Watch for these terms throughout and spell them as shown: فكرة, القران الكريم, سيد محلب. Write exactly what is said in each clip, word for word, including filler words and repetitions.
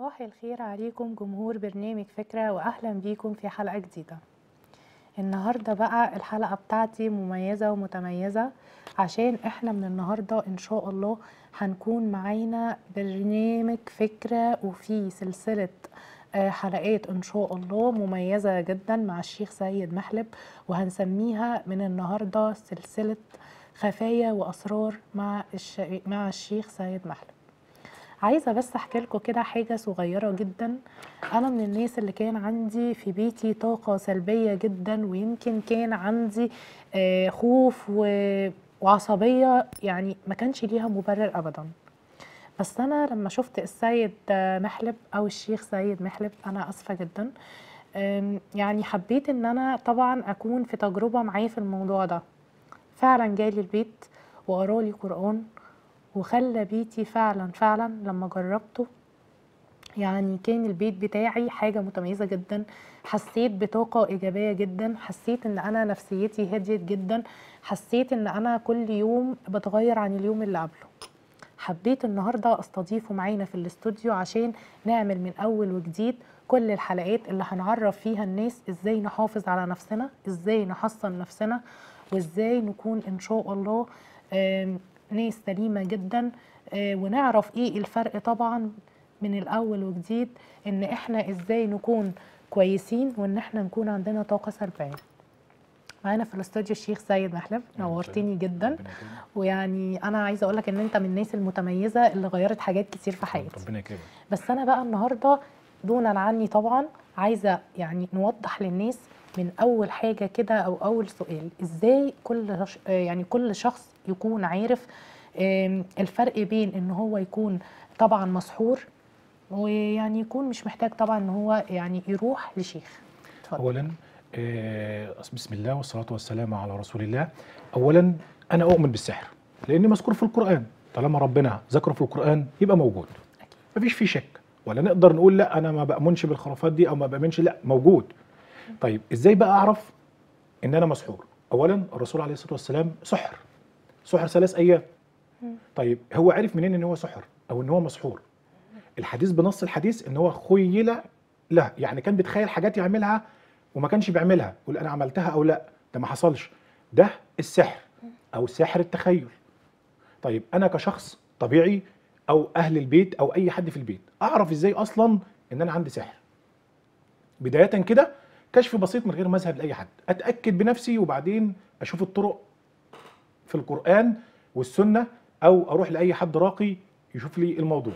صباح الخير عليكم جمهور برنامج فكرة، وأهلا بيكم في حلقة جديدة. النهاردة بقى الحلقة بتاعتي مميزة ومتميزة، عشان احنا من النهاردة ان شاء الله هنكون معانا برنامج فكرة وفي سلسلة حلقات ان شاء الله مميزة جدا مع الشيخ سيد محلب، وهنسميها من النهاردة سلسلة خفايا وأسرار مع مع الشيخ سيد محلب. عايزه بس احكي لكم كده حاجه صغيره جدا. انا من الناس اللي كان عندي في بيتي طاقه سلبيه جدا، ويمكن كان عندي خوف وعصبيه، يعني ما كانش ليها مبرر ابدا. بس انا لما شفت السيد محلب او الشيخ سيد محلب، انا اسفه جدا، يعني حبيت ان انا طبعا اكون في تجربه معاه في الموضوع ده. فعلا جالي البيت وقرالي قران، وخلى بيتي فعلا فعلا لما جربته، يعني كان البيت بتاعي حاجة متميزة جدا. حسيت بطاقة إيجابية جدا، حسيت ان انا نفسيتي هديت جدا، حسيت ان انا كل يوم بتغير عن اليوم اللي قبله. حبيت النهاردة استضيفه معانا في الاستوديو عشان نعمل من اول وجديد كل الحلقات اللي هنعرف فيها الناس ازاي نحافظ على نفسنا، ازاي نحصن نفسنا، وازاي نكون ان شاء الله ناس سليمة جدا، ونعرف ايه الفرق طبعا من الاول وجديد، ان احنا ازاي نكون كويسين وان احنا نكون عندنا طاقة سلبية. معانا في الاستوديو الشيخ سيد محلب، نورتني جدا، ويعني انا عايزه اقول لك ان انت من الناس المتميزة اللي غيرت حاجات كتير في حياتي. ربنا يكرمك. بس انا بقى النهارده دونا عني طبعا عايزه يعني نوضح للناس من اول حاجه كده، او اول سؤال، ازاي كل يعني كل شخص يكون عارف الفرق بين ان هو يكون طبعا مسحور، ويعني يكون مش محتاج طبعا ان هو يعني يروح لشيخ. اولا بسم الله والصلاه والسلام على رسول الله. اولا انا اؤمن بالسحر لان مذكور في القران، طالما ربنا ذكره في القران يبقى موجود، اكيد مفيش فيه شك، ولا نقدر نقول لا انا ما بامنش بالخرافات دي او ما بامنش، لا موجود. طيب ازاي بقى اعرف ان انا مسحور؟ اولا الرسول عليه الصلاه والسلام سحر سحر ثلاث ايام. طيب هو عرف منين ان هو سحر او ان هو مسحور؟ الحديث بنص الحديث ان هو خيل له، يعني كان بيتخيل حاجات يعملها وما كانش بيعملها، يقول انا عملتها او لا، ده ما حصلش، ده السحر او سحر التخيل. طيب انا كشخص طبيعي او اهل البيت او اي حد في البيت، اعرف ازاي اصلا ان انا عندي سحر؟ بدايه كده كشف بسيط من غير ما اذهب لاي حد، اتاكد بنفسي وبعدين اشوف الطرق في القرآن والسنة، أو أروح لأي حد راقي يشوف لي الموضوع.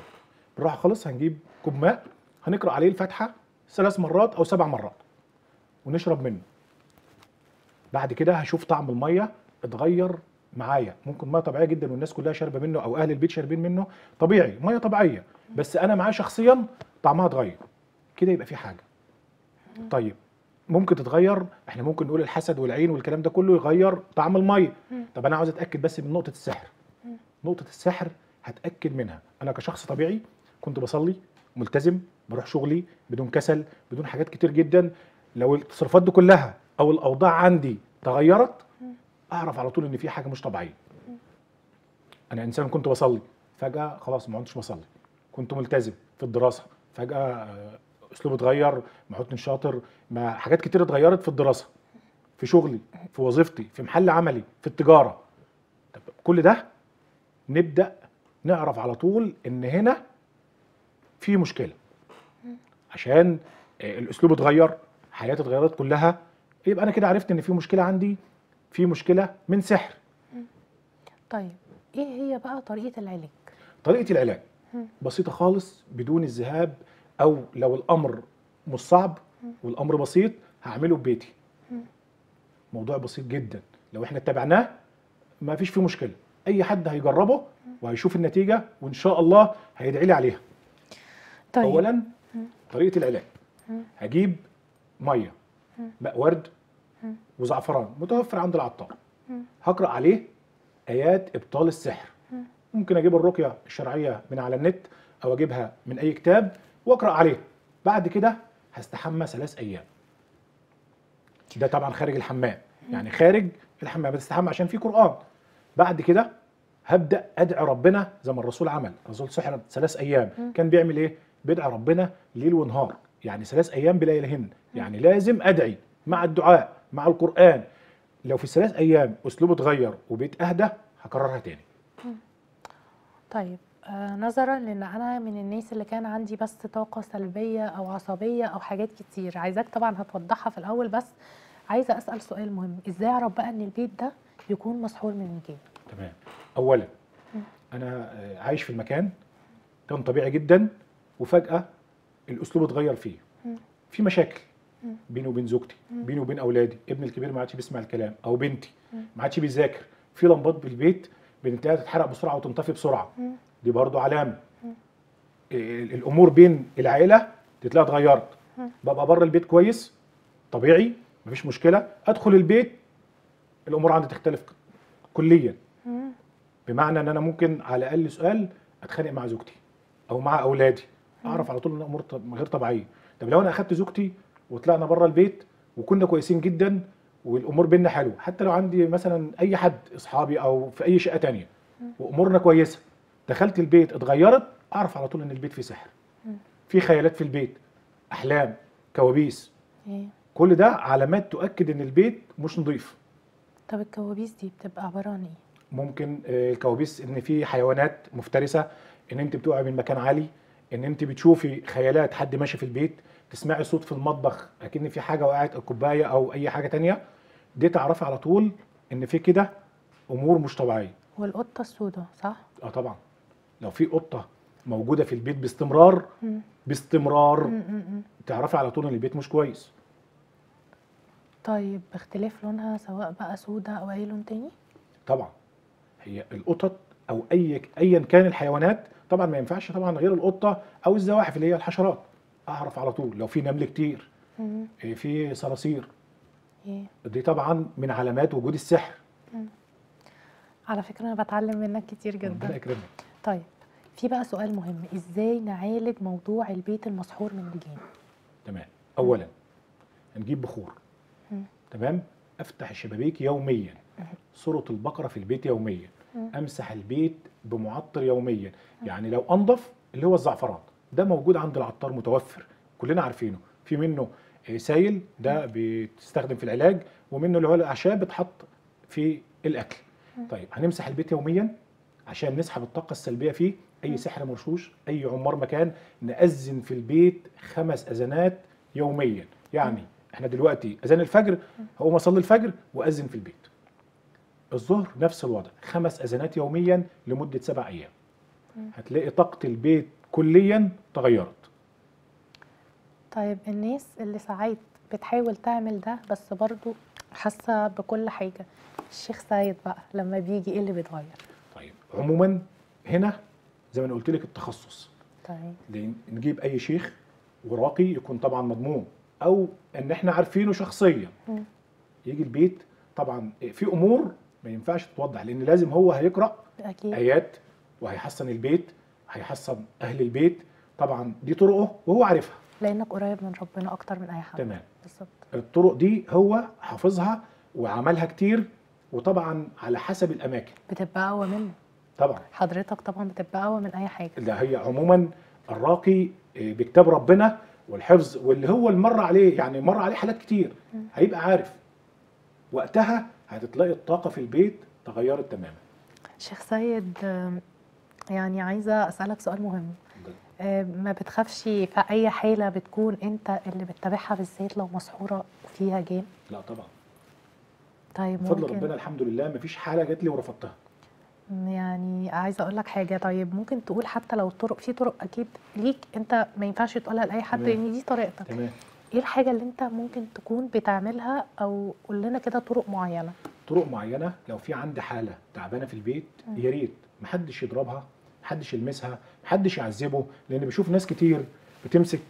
بالراحة خالص، هنجيب كوب ماء هنقرأ عليه الفاتحة ثلاث مرات أو سبع مرات ونشرب منه. بعد كده هشوف طعم المية اتغير معايا، ممكن مية طبيعية جدا والناس كلها شاربة منه أو أهل البيت شاربين منه طبيعي، مية طبيعية، بس أنا معايا شخصيا طعمها اتغير، كده يبقى في حاجة. طيب ممكن تتغير، احنا ممكن نقول الحسد والعين والكلام ده كله يغير طعم الميه. طب انا عاوز اتاكد بس من نقطه السحر. نقطه السحر هتاكد منها انا كشخص طبيعي، كنت بصلي ملتزم، بروح شغلي بدون كسل، بدون حاجات كتير جدا. لو التصرفات دي كلها او الاوضاع عندي تغيرت، اعرف على طول ان في حاجه مش طبيعيه. انا انسان كنت بصلي، فجاه خلاص ما كنتش بصلي، كنت ملتزم في الدراسه، فجاه اسلوب اتغير، ما عدتش شاطر، ما حاجات كتير اتغيرت في الدراسه، في شغلي، في وظيفتي، في محل عملي، في التجاره. طب كل ده نبدا نعرف على طول ان هنا في مشكله، عشان الاسلوب اتغير، حياتي اتغيرت كلها، يبقى انا كده عرفت ان في مشكله عندي، في مشكله من سحر. طيب ايه هي بقى طريقه العلاج؟ طريقه العلاج بسيطه خالص، بدون الذهاب، أو لو الأمر مش صعب والأمر بسيط هعمله ببيتي. موضوع بسيط جدا، لو احنا اتبعناه ما فيش فيه مشكلة، أي حد هيجربه وهيشوف النتيجة وإن شاء الله هيدعي لي عليها. طيب. أولا طريقة العلاج، هجيب مية، ماء ورد وزعفران متوفر عند العطار، هقرأ عليه آيات إبطال السحر. ممكن أجيب الرقية الشرعية من على النت أو أجيبها من أي كتاب واقرأ عليه. بعد كده هستحمى ثلاث أيام، ده طبعا خارج الحمام، يعني خارج الحمام بتستحمى عشان في قرآن. بعد كده هبدأ أدعي ربنا زي ما الرسول عمل. الرسول سحر ثلاث أيام، كان بيعمل إيه؟ بدعي ربنا ليل ونهار، يعني ثلاث ايام بلا يلهن، يعني لازم ادعي مع الدعاء مع القرآن. لو في الثلاث ايام اسلوبه اتغير وبقيت اهدى هكررها تاني. طيب آه نظرا لان انا من الناس اللي كان عندي بس طاقه سلبيه او عصبيه او حاجات كتير، عايزاك طبعا هتوضحها في الاول، بس عايزه اسال سؤال مهم، ازاي اعرف بقى ان البيت ده يكون مسحور من الجن؟ تمام. اولا م. انا عايش في المكان كان طبيعي جدا وفجاه الاسلوب اتغير فيه، م. في مشاكل م. بيني وبين زوجتي، م. بيني وبين اولادي، ابني الكبير ما عادش بيسمع الكلام، او بنتي ما عادش بيذاكر، في لمبات بالبيت بنتها تتحرق بسرعه وتنطفي بسرعه، م. دي برضو علامه. الامور بين العائله تتلاقي اتغيرت، ببقى بره البيت كويس طبيعي مفيش مشكله، ادخل البيت الامور عندي تختلف كليا، بمعنى ان انا ممكن على اقل سؤال اتخانق مع زوجتي او مع اولادي، اعرف على طول ان الامور غير طبيعيه. طب لو انا اخدت زوجتي وطلعنا بره البيت وكنا كويسين جدا والامور بينا حلوه، حتى لو عندي مثلا اي حد اصحابي او في اي شقه ثانيه وامورنا كويسه، دخلت البيت اتغيرت، اعرف على طول ان البيت فيه سحر، في خيالات في البيت، احلام، كوابيس، كل ده علامات تؤكد ان البيت مش نظيف. طب الكوابيس دي بتبقى عباره عن ايه؟ ممكن الكوابيس ان في حيوانات مفترسه، ان انت بتقعي من مكان عالي، ان انت بتشوفي خيالات حد ماشي في البيت، تسمعي صوت في المطبخ اكن في حاجه وقعت، الكوبايه او اي حاجه ثانيه، دي تعرفي على طول ان في كده امور مش طبيعيه. والقطه السوداء صح؟ اه طبعا، لو في قطه موجوده في البيت باستمرار مم. باستمرار مم مم. تعرفي على طول ان البيت مش كويس. طيب باختلاف لونها سواء بقى سوداء او اي لون تاني؟ طبعا هي القطط او اي ايا كان الحيوانات، طبعا ما ينفعش طبعا غير القطه او الزواحف اللي هي الحشرات، اعرف على طول لو في نمل كتير، مم. في صراصير، دي طبعا من علامات وجود السحر. مم. على فكره انا بتعلم منك كتير جدا، ربنا يكرمك. طيب في بقى سؤال مهم، ازاي نعالج موضوع البيت المسحور من الجن؟ تمام. اولا هنجيب بخور، مم. تمام، افتح الشبابيك يوميا، مم. صوره البقره في البيت يوميا، مم. امسح البيت بمعطر يوميا، مم. يعني لو انضف اللي هو الزعفران ده موجود عند العطار متوفر كلنا عارفينه، في منه سايل ده بيستخدم في العلاج، ومنه اللي هو الاعشاب بتحط في الاكل. طيب هنمسح البيت يوميا عشان نسحب الطاقه السلبيه فيه، اي سحر مرشوش، اي عمار مكان، نأذن في البيت خمس اذانات يوميا، يعني احنا دلوقتي اذان الفجر هقوم اصلي الفجر واذن في البيت. الظهر نفس الوضع، خمس اذانات يوميا لمده سبع ايام. هتلاقي طاقه البيت كليا تغيرت. طيب الناس اللي ساعات بتحاول تعمل ده بس برضو حاسه بكل حاجه، الشيخ سيد بقى لما بيجي ايه اللي بيتغير؟ طيب عموما هنا زي ما انا قلت لك التخصص، طيب نجيب اي شيخ وراقي يكون طبعا مضمون او ان احنا عارفينه شخصيا، م. يجي البيت. طبعا في امور ما ينفعش تتوضح لان لازم هو هيقرا أكيد. ايات، وهيحسن البيت، هيحسن اهل البيت، طبعا دي طرقه وهو عارفها لانك قريب من ربنا اكتر من اي حد. تمام بالظبط. الطرق دي هو حافظها وعملها كتير، وطبعا على حسب الاماكن بتبقى اقوى منه طبعا، حضرتك طبعا بتبقى اقوى من اي حاجه. لا هي عموما الراقي بكتاب ربنا والحفظ واللي هو المر عليه، يعني مر عليه حالات كتير، م. هيبقى عارف وقتها، هتتلاقي الطاقه في البيت تغيرت تماما. شيخ سيد يعني عايزه اسالك سؤال مهم، ما بتخافش في اي حاله بتكون انت اللي بتتابعها بالذات لو مسحوره فيها جن؟ لا طبعا. طيب ممكن بفضل ربنا الحمد لله مفيش حاله جات لي ورفضتها. يعني عايزه اقول لك حاجه، طيب ممكن تقول حتى لو الطرق، في طرق اكيد ليك انت ما ينفعش تقولها لاي حد لان دي طريقتك. تمام. ايه الحاجه اللي انت ممكن تكون بتعملها، او قول لنا كده طرق معينه؟ طرق معينه لو في عندي حاله تعبانه في البيت، يا ريت محدش يضربها، محدش يلمسها، محدش يعذبه، لان بشوف ناس كتير بتمسك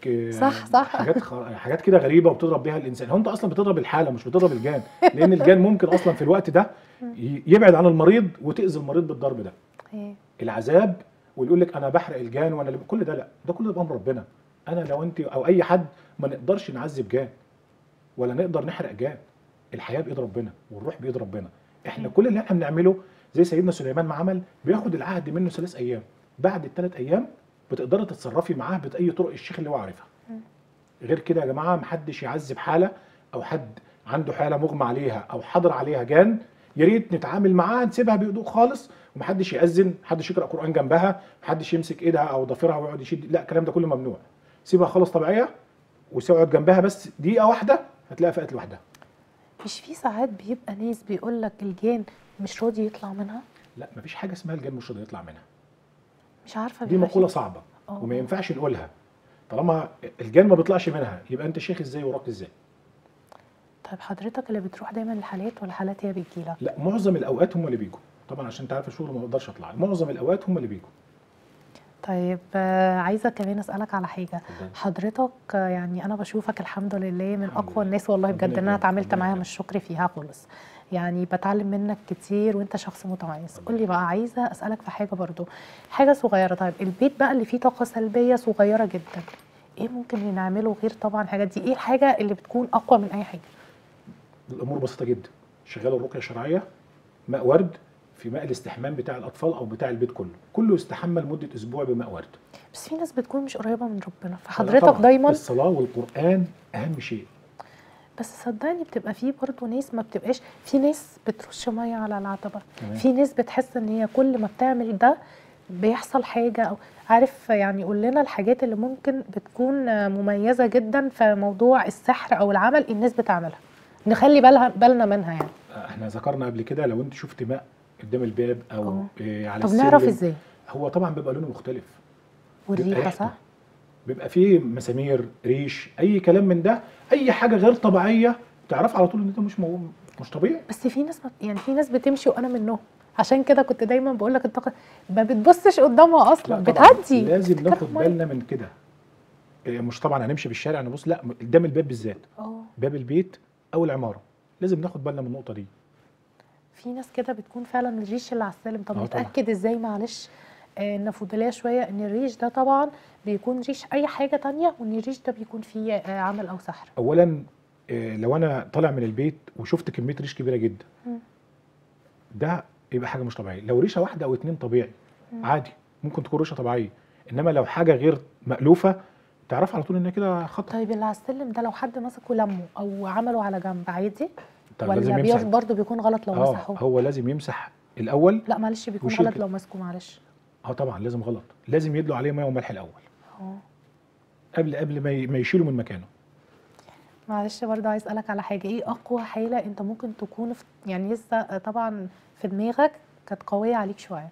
صح صح حاجات خ... حاجات كده غريبه وبتضرب بيها الانسان. هو انت اصلا بتضرب الحاله مش بتضرب الجان، لان الجان ممكن اصلا في الوقت ده يبعد عن المريض وتاذي المريض بالضرب ده. العذاب ويقول لك انا بحرق الجان وانا اللي كل ده، لا ده كله بامر ربنا. انا لو انت او اي حد ما نقدرش نعذب جان ولا نقدر نحرق جان، الحياه بايد ربنا والروح بايد ربنا. احنا كل اللي احنا بنعمله زي سيدنا سليمان ما عمل، بياخد العهد منه ثلاث ايام، بعد الثلاث ايام وتقدري تتصرفي معاه باي طرق الشيخ اللي هو عارفها. غير كده يا جماعه محدش يعذب حاله او حد عنده حاله مغمى عليها او حاضر عليها جان، يا ريت نتعامل معاها نسيبها بهدوء خالص، ومحدش يأذن، محدش يقرأ قرآن جنبها، محدش يمسك ايدها او ضفيرها ويقعد يشد، لا الكلام ده كله ممنوع. سيبها خالص طبيعيه وسيقعد جنبها بس دقيقه واحده هتلاقيها فقت لوحدها. مش في ساعات بيبقى ناس بيقول لك الجان مش راضي يطلع منها؟ لا مفيش حاجه اسمها الجان مش راضي يطلع منها. مش عارفه دي مقوله صعبه أوه. وما ينفعش نقولها. طالما الجان ما بيطلعش منها يبقى انت شيخ ازاي وراقي ازاي؟ طيب حضرتك اللي بتروح دايما الحالات ولا حالات هي بتجيلك؟ لا معظم الاوقات هم اللي بيجوا، طبعا عشان انت عارف الشغل ما بقدرش اطلع، معظم الاوقات هم اللي بيجوا. طيب عايزه كمان اسالك على حاجه، حضرتك يعني انا بشوفك الحمد لله من اقوى الناس والله بجد، ان انا اتعاملت معاها مش شكري فيها خالص، يعني بتعلم منك كتير وانت شخص متميز. قول لي بقى، عايزه اسالك في حاجه برضو، حاجه صغيره. طيب البيت بقى اللي فيه طاقه سلبيه صغيره جدا، ايه ممكن نعمله غير طبعا الحاجات دي؟ ايه الحاجه اللي بتكون اقوى من اي حاجه؟ الامور بسيطه جدا، شغاله الرقيه الشرعيه، ماء ورد في ماء الاستحمام بتاع الاطفال او بتاع البيت كله، كله يستحمى لمده اسبوع بماء ورد. بس في ناس بتكون مش قريبه من ربنا، فحضرتك دايما الصلاه والقران اهم شيء. بس صدقني بتبقى في برضه ناس ما بتبقاش، في ناس بترش ميه على العتبه، في ناس بتحس ان هي كل ما بتعمل ده بيحصل حاجه، او عارف يعني. قول لنا الحاجات اللي ممكن بتكون مميزه جدا في موضوع السحر او العمل الناس بتعملها، نخلي بالها بالنا منها يعني. احنا ذكرنا قبل كده لو انت شفت ماء قدام الباب او أوه. إيه على السلم. طب نعرف ازاي؟ هو طبعا بيبقى لونه مختلف والريحه صح؟ بيبقى فيه مسامير، ريش، اي كلام من ده، اي حاجه غير طبيعيه تعرف على طول ان ده مش مو... مش طبيعي. بس في ناس يعني في ناس بتمشي وانا منهم، عشان كده كنت دايما بقول لك الطاقه ما بتبصش قدامها اصلا، بتعدي. لازم ناخد بالنا من كده، مش طبعا هنمشي بالشارع نبص، لا قدام الباب بالذات، اه باب البيت او العماره لازم ناخد بالنا من النقطه دي. في ناس كده بتكون فعلا الريش اللي على السلم، طب نتاكد ازاي؟ معلش آه نفوضليه شويه، ان الريش ده طبعا بيكون ريش اي حاجه ثانيه، وان الريش ده بيكون فيه آه عمل او سحر. اولا آه لو انا طالع من البيت وشفت كميه ريش كبيره جدا، م. ده يبقى حاجه مش طبيعيه. لو ريشه واحده او اتنين طبيعي م. عادي، ممكن تكون ريشه طبيعيه، انما لو حاجه غير مألوفه تعرف على طول ان كده خطر. طيب اللي على السلم ده لو حد مسكه لمه او عمله على جنب عادي؟ طيب ولا بيقف برضه بيكون غلط لو مسحه؟ هو لازم يمسح الاول. لا معلش بيكون غلط لو مسكه، معلش. اه طبعا لازم غلط، لازم يدلوا عليه ميه وملح الاول. اه قبل قبل ما يشيله من مكانه. معلش برضه عايز اسالك على حاجه، ايه اقوى حاله انت ممكن تكون يعني لسه طبعا في دماغك كانت قويه عليك شويه؟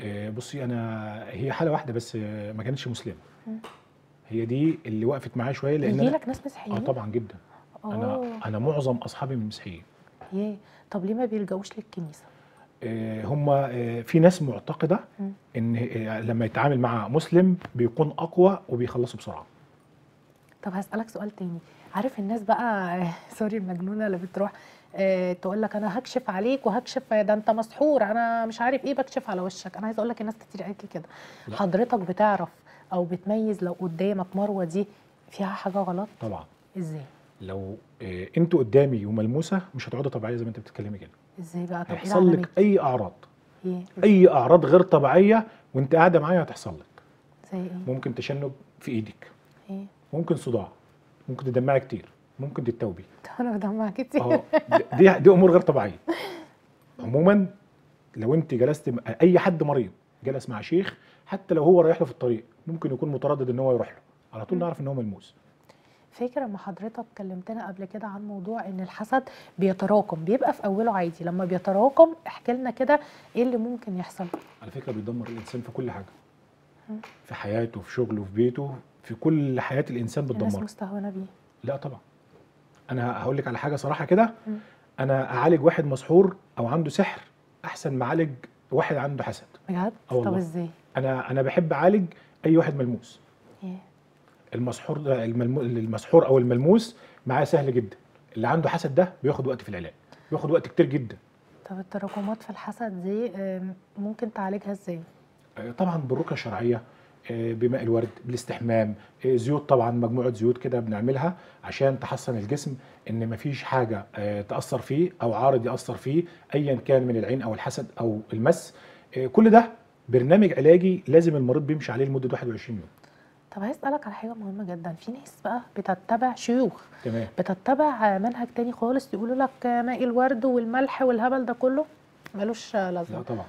آه بصي انا هي حاله واحده بس ما كانتش مسلمه. م. هي دي اللي وقفت معايا شويه، لان بيجي لك ناس مسيحيين؟ اه طبعا جدا. أوه. انا انا معظم اصحابي من المسيحيين. ايه طب ليه ما بيلجاوش للكنيسه؟ آه هم آه في ناس معتقده م. ان آه لما يتعامل مع مسلم بيكون اقوى وبيخلصوا بسرعه. طب هسالك سؤال تاني، عارف الناس بقى آه سوري المجنونه اللي بتروح آه تقول لك انا هكشف عليك وهكشف، ده انت مسحور، انا مش عارف ايه، بكشف على وشك. انا عايز اقول لك الناس كتير قالت لي كده. لا. حضرتك بتعرف او بتميز لو قدامك مروه دي فيها حاجه غلط؟ طبعا. ازاي؟ لو إيه انتوا قدامي وملموسه مش هتقعدي طبيعيه زي ما انت بتتكلمي كده. ازاي بقى؟ طب هيحصل لك اي اعراض، إيه؟ اي اعراض غير طبيعيه وانت قاعده معايا هتحصل لك. زي ايه؟ ممكن تشنج في ايدك، ايه ممكن صداع، ممكن تدمعي كتير، ممكن تتوبي. انا بدمع كتير. اه دي دي امور غير طبيعيه. عموما لو انت جلست اي حد مريض جلس مع شيخ، حتى لو هو رايح له في الطريق ممكن يكون متردد ان هو يروح له، على طول نعرف ان هو ملموس. فاكر لما حضرتك كلمتنا قبل كده عن موضوع ان الحسد بيتراكم، بيبقى في اوله عادي، لما بيتراكم احكي لنا كده ايه اللي ممكن يحصل؟ على فكره بيدمر الانسان في كل حاجه، في حياته، في شغله، في بيته، في كل حياه الانسان بتدمره. الناس مستهونه بيه؟ لا طبعا. انا هقول لك على حاجه صراحه كده، انا اعالج واحد مسحور او عنده سحر احسن ما اعالج واحد عنده حسد. بجد؟ طب ازاي؟ انا انا بحب اعالج اي واحد ملموس. ايه المسحور ده؟ المسحور او الملموس معاه سهل جدا، اللي عنده حسد ده بياخد وقت في العلاج، بياخد وقت كتير جدا. طب التراكمات في الحسد دي ممكن تعالجها ازاي؟ طبعا بالرقيه الشرعيه، بماء الورد، بالاستحمام، زيوت طبعا، مجموعه زيوت كده بنعملها عشان تحصن الجسم ان مفيش حاجه تاثر فيه او عارض ياثر فيه ايا كان من العين او الحسد او المس. كل ده برنامج علاجي لازم المريض بيمشي عليه لمده واحد وعشرين يوم. طب عايز اسالك على حاجه مهمه جدا، في ناس بقى بتتبع شيوخ، تمام، بتتبع منهج تاني خالص، يقولوا لك ماء الورد والملح والهبل ده كله ملوش لازمه. لا طبعا،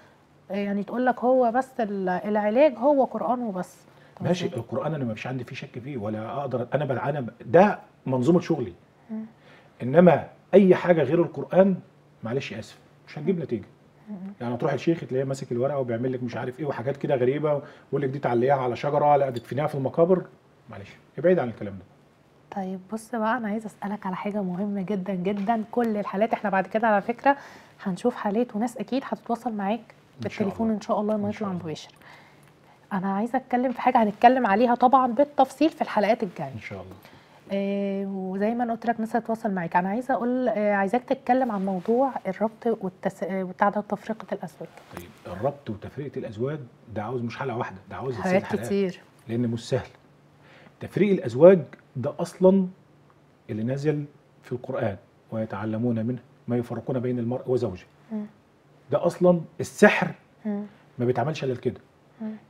يعني تقول لك هو بس العلاج هو قران وبس. ماشي، القران انا ما فيش عندي فيه شك فيه ولا اقدر، انا بلعن ده منظومه شغلي. م. انما اي حاجه غير القران معلش اسف مش هتجيب نتيجه. يعني هتروح الشيخ تلاقيه ماسك الورقه وبيعمل لك مش عارف ايه وحاجات كده غريبه، ويقول لك دي تعلقيها على شجره، لا تدفنيها في المقابر. معلش ابعد عن الكلام ده. طيب بص بقى، انا عايزه اسالك على حاجه مهمه جدا جدا. كل الحالات احنا بعد كده على فكره هنشوف حالات، وناس اكيد هتتواصل معاك بالتليفون ان شاء الله ما يطلع مباشر. انا عايزه اتكلم في حاجه هنتكلم عليها طبعا بالتفصيل في الحلقات الجايه ان شاء الله. آه وزي ما انا قلت لك الناس هتتواصل معاك. انا عايزه اقول آه عايزاك تتكلم عن موضوع الربط والتس... وتعدد تفرقه الازواج. طيب الربط وتفرقه الازواج ده عاوز مش حلقه واحده، ده عاوز حلقات كتير لان مش سهل. تفريق الازواج ده اصلا اللي نزل في القران، ويتعلمون منه ما يفرقون بين المرء وزوجه. ده اصلا السحر ما بيتعملش الا كده.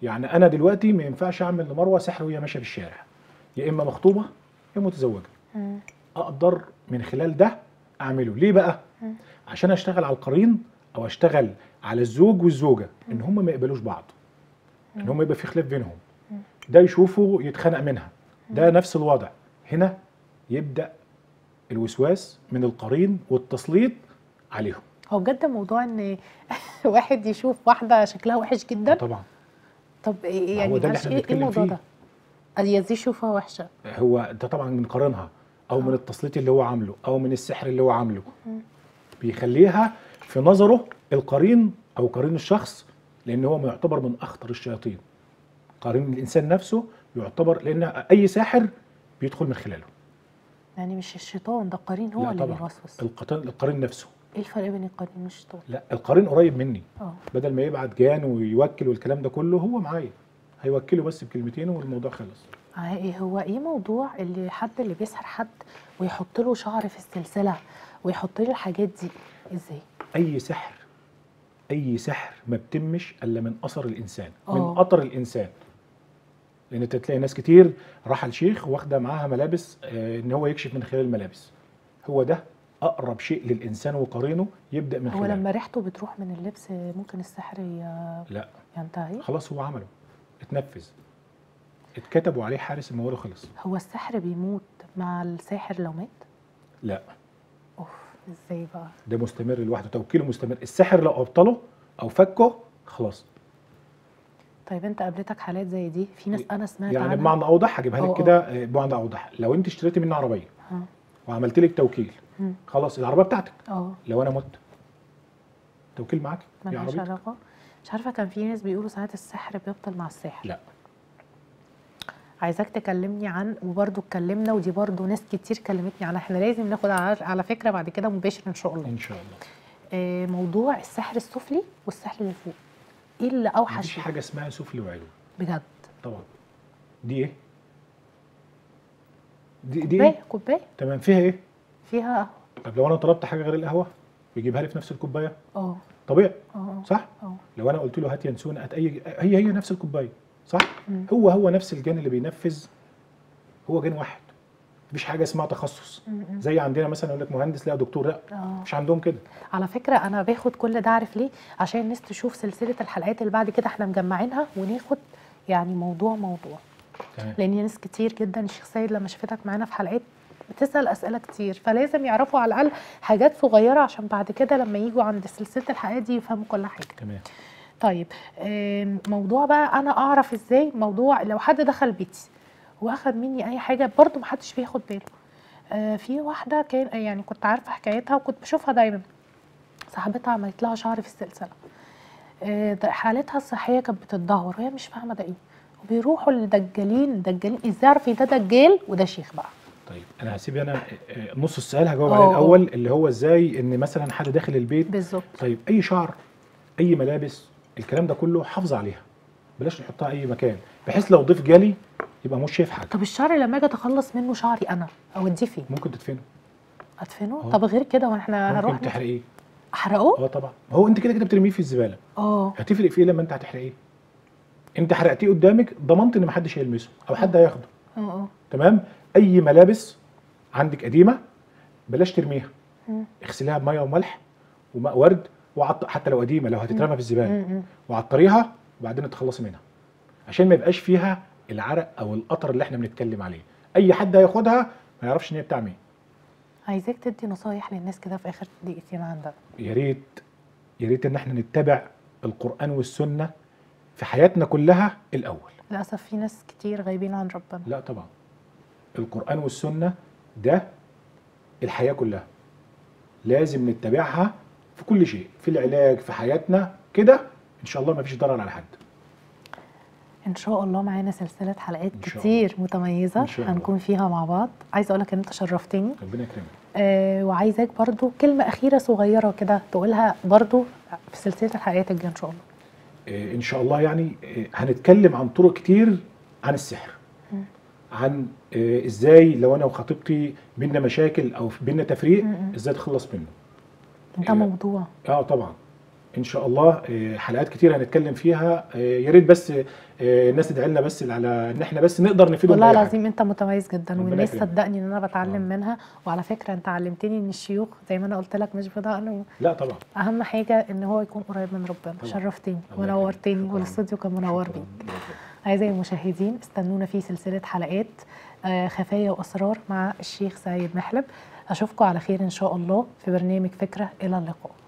يعني انا دلوقتي ما ينفعش اعمل لمروه سحر وهي ماشيه في الشارع، يا اما مخطوبه يا متزوجه. اقدر من خلال ده اعمله ليه بقى؟ م. عشان اشتغل على القرين او اشتغل على الزوج والزوجه م. ان هم ما يقبلوش بعض، م. ان هم يبقى في خلاف بينهم، م. ده يشوفه يتخانق منها، م. ده نفس الوضع. هنا يبدا الوسواس من القرين والتسليط عليهم. هو بجد موضوع ان واحد يشوف واحده شكلها وحش جدا طبعا. طب يعني ده ايه الموضوع ده؟ هي دي شوفها وحشه، هو ده طبعا من قرنها او آه. من التسليط اللي هو عامله او من السحر اللي هو عامله. م. بيخليها في نظره القرين او قرين الشخص، لان هو يعتبر من اخطر الشياطين. قرين الانسان نفسه يعتبر، لان اي ساحر بيدخل من خلاله. يعني مش الشيطان ده، القرين هو اللي بيوسوس. القرين نفسه. ايه الفرق بين القرين والشيطان؟ لا القرين قريب مني، أوه. بدل ما يبعت جان ويوكل والكلام ده كله، هو معايا هيوكله بس بكلمتين والموضوع خلص. ايه هو ايه موضوع اللي حد اللي بيسحر حد ويحط له شعر في السلسله ويحط له الحاجات دي ازاي؟ اي سحر، اي سحر ما بتمش الا من اثر الانسان، أوه. من قطر الانسان. لان انت تلاقي ناس كتير راح الشيخ واخده معاها ملابس آه ان هو يكشف من خلال الملابس. هو ده اقرب شيء للانسان وقرينه يبدا من خلاله. هو لما ريحته بتروح من اللبس ممكن السحر لا ينتهي؟ خلاص هو عمله، اتنفذ، اتكتبوا عليه حارس الموارد خلص. هو السحر بيموت مع الساحر لو مات؟ لا. اوف ازاي بقى؟ ده مستمر لوحده، توكيله مستمر. السحر لو ابطله او فكه خلاص. طيب انت قابلتك حالات زي دي؟ في ناس انا سمعت يعني عنها. يعني بمعنى اوضح هجيبها لك كده، بمعنى اوضح لو انت اشتريتي مني عربيه ها. وعملت لك توكيل م. خلاص العربيه بتاعتك. اه لو انا مت توكيل معاك يا عربيتك، مالهاش علاقه. مش عارفه كان في ناس بيقولوا ساعات السحر بيبطل مع الساحر. لا عايزاك تكلمني عن، وبرده اتكلمنا ودي برده ناس كتير كلمتني عن، احنا لازم ناخد على فكره بعد كده مباشر ان شاء الله. ان شاء الله. آه موضوع السحر السفلي والسحر اللي فوق، ايه اللي اوحش؟ مفيش حاجه اسمها سفلي وعلوي بجد طبعا. دي ايه؟ دي كوبايه إيه؟ كوبايه تمام، فيها ايه؟ فيها قهوه. طب لو انا طلبت حاجه غير القهوه بيجيبها لي في نفس الكوبايه؟ اه طبيعي أوه. صح؟ أوه. لو انا قلت له هات ينسون هات اي، هي هي نفس الكوبايه صح؟ مم. هو هو نفس الجان اللي بينفذ، هو جان واحد. مفيش حاجه اسمها تخصص. مم. زي عندنا مثلا يقول لك مهندس لا دكتور، لا مش عندهم كده. على فكره انا باخد كل ده عارف ليه؟ عشان الناس تشوف سلسله الحلقات اللي بعد كده احنا مجمعينها، وناخد يعني موضوع موضوع. تمام. لان ناس كتير جدا الشيخ سيد لما شافتك معانا في حلقات بتسأل أسئلة كتير، فلازم يعرفوا على الأقل حاجات صغيرة عشان بعد كده لما يجوا عند سلسلة الحلقات دي يفهموا كل حاجة. تمام. طيب موضوع بقى أنا أعرف إزاي موضوع لو حد دخل بيتي وأخد مني أي حاجة برضو محدش بياخد باله. في واحدة كان يعني كنت عارفة حكايتها وكنت بشوفها دايما، صاحبتها عملت لها شعر في السلسلة، حالتها الصحية كانت بتتدهور وهي مش فاهمة ده إيه، وبيروحوا للدجالين. دجالين إزاي أعرف ده دجال وده شيخ بقى؟ طيب انا هسيب انا نص السؤال هجاوب عليه الاول، اللي هو ازاي ان مثلا حد داخل البيت بالظبط. طيب اي شعر، اي ملابس، الكلام ده كله حافظ عليها، بلاش نحطها اي مكان بحيث لو ضيف جالي يبقى مش شايف حاجه. طب الشعر لما اجي اتخلص منه شعري انا اوديه فين؟ ممكن تدفنه. ادفنه؟ طب غير كده واحنا هنروح ممكن تحرقيه. احرقه؟ اه طبعا، هو انت كده كده بترميه في الزباله. اه هتفرق في ايه لما انت هتحرقيه؟ انت حرقتيه قدامك، ضمنت ان محدش هيلمسه او حد هياخده. اه اه تمام. اي ملابس عندك قديمه بلاش ترميها، اغسليها بميه وملح وماء ورد، وعط... حتى لو قديمه لو هتترمى في الزباله وعطريها وبعدين تخلصي منها، عشان ما يبقاش فيها العرق او القطر اللي احنا بنتكلم عليه. اي حد هياخدها ما يعرفش ان هي بتاع مين. عايزاك تدي نصايح للناس كده في اخر دقيقتين عندك. يا ريت يا ريت ان احنا نتبع القرآن والسنه في حياتنا كلها الاول. للاسف في ناس كتير غايبين عن ربنا. لا طبعا، القرآن والسنه ده الحياه كلها لازم نتبعها في كل شيء، في العلاج، في حياتنا كده، ان شاء الله ما فيش ضرر على حد. ان شاء الله معانا سلسله حلقات كتير متميزه هنكون فيها مع بعض. عايزه اقول لك ان انت شرفتني، ربنا يكرمك. آه وعايزاك برضو كلمه اخيره صغيره كده تقولها برضو في سلسله الحلقات الجايه ان شاء الله. آه ان شاء الله يعني آه هنتكلم عن طرق كتير عن السحر، م. عن آه ازاي لو انا وخطيبتي بينا مشاكل او بينا تفريق ازاي اتخلص منه. ده موضوع اه طبعا ان شاء الله حلقات كتير هنتكلم فيها. يا ريت بس الناس تدعي لنا بس على ان احنا بس نقدر نفيدهم. والله العظيم انت متميز جدا، والناس صدقني ان انا بتعلم آه. منها. وعلى فكره انت علمتني ان الشيوخ زي ما انا قلت لك مش بضاعه، لا طبعا، اهم حاجه ان هو يكون قريب من ربنا. شرفتني ونورتني، والاستوديو كان منور بيك. اعزائي المشاهدين استنونا في سلسله حلقات خفايا واسرار مع الشيخ سيد محلب. اشوفكم على خير ان شاء الله في برنامج فكره. الى اللقاء.